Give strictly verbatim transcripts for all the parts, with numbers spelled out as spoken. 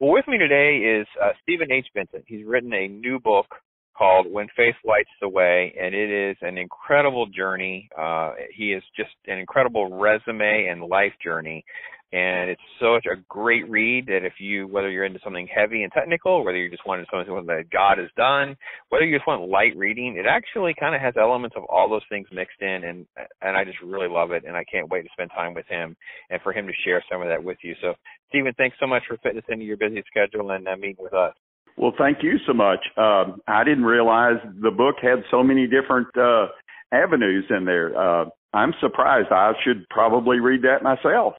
Well, with me today is uh, Stephen H. Vincent. He's written a new book called When Faith Lights the Way, and it is an incredible journey. Uh, he is just an incredible resume and life journey, and it's such a great read that if you, whether you're into something heavy and technical, whether you just want something that God has done, whether you just want light reading, it actually kind of has elements of all those things mixed in, and and I just really love it, and I can't wait to spend time with him and for him to share some of that with you. So, Stephen, thanks so much for fitting us into your busy schedule and uh, meeting with us. Well, thank you so much. Um, I didn't realize the book had so many different uh, avenues in there. Uh, I'm surprised. I should probably read that myself.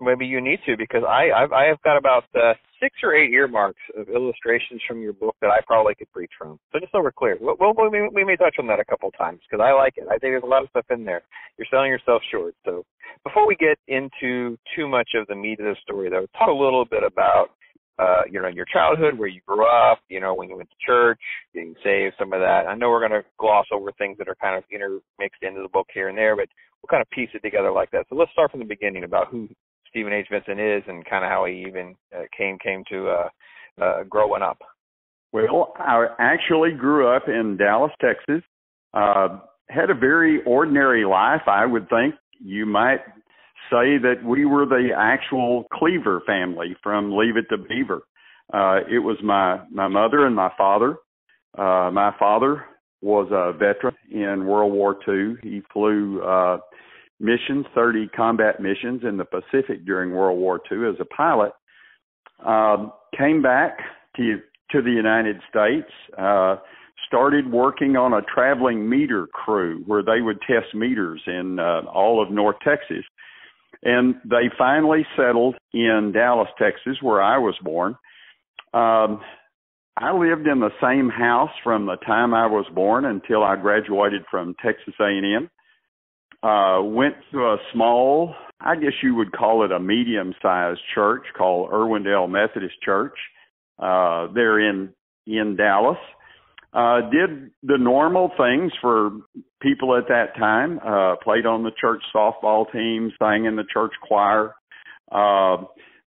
Maybe you need to, because I I've, I have got about uh, six or eight earmarks of illustrations from your book that I probably could preach from. So just so we're clear, we'll, we'll, we, we may touch on that a couple of times, because I like it. I think there's a lot of stuff in there. You're selling yourself short. So before we get into too much of the meat of the story, though, talk a little bit about Uh, you know, your childhood, where you grew up, you know, when you went to church, being saved, some of that. I know we're going to gloss over things that are kind of intermixed into the book here and there, but we'll kind of piece it together like that. So let's start from the beginning about who Stephen H. Vincent is and kind of how he even uh, came came to uh, uh, growing up. Well, I actually grew up in Dallas, Texas. Uh, had a very ordinary life, I would think. You might say that we were the actual Cleaver family from Leave It to Beaver. Uh, it was my, my mother and my father. Uh, my father was a veteran in World War Two. He flew uh, missions, thirty combat missions in the Pacific during World War Two as a pilot. Um, came back to, to the United States, uh, started working on a traveling meter crew where they would test meters in uh, all of North Texas. And they finally settled in Dallas, Texas, where I was born. Um, I lived in the same house from the time I was born until I graduated from Texas A and M. Uh, went to a small, I guess you would call it a medium-sized church called Irwindale Methodist Church. Uh, they're in, in Dallas. Uh, did the normal things for people at that time, uh, played on the church softball team, sang in the church choir, uh,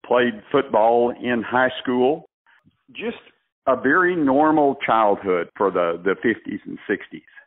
played football in high school. Just a very normal childhood for the, the fifties and sixties.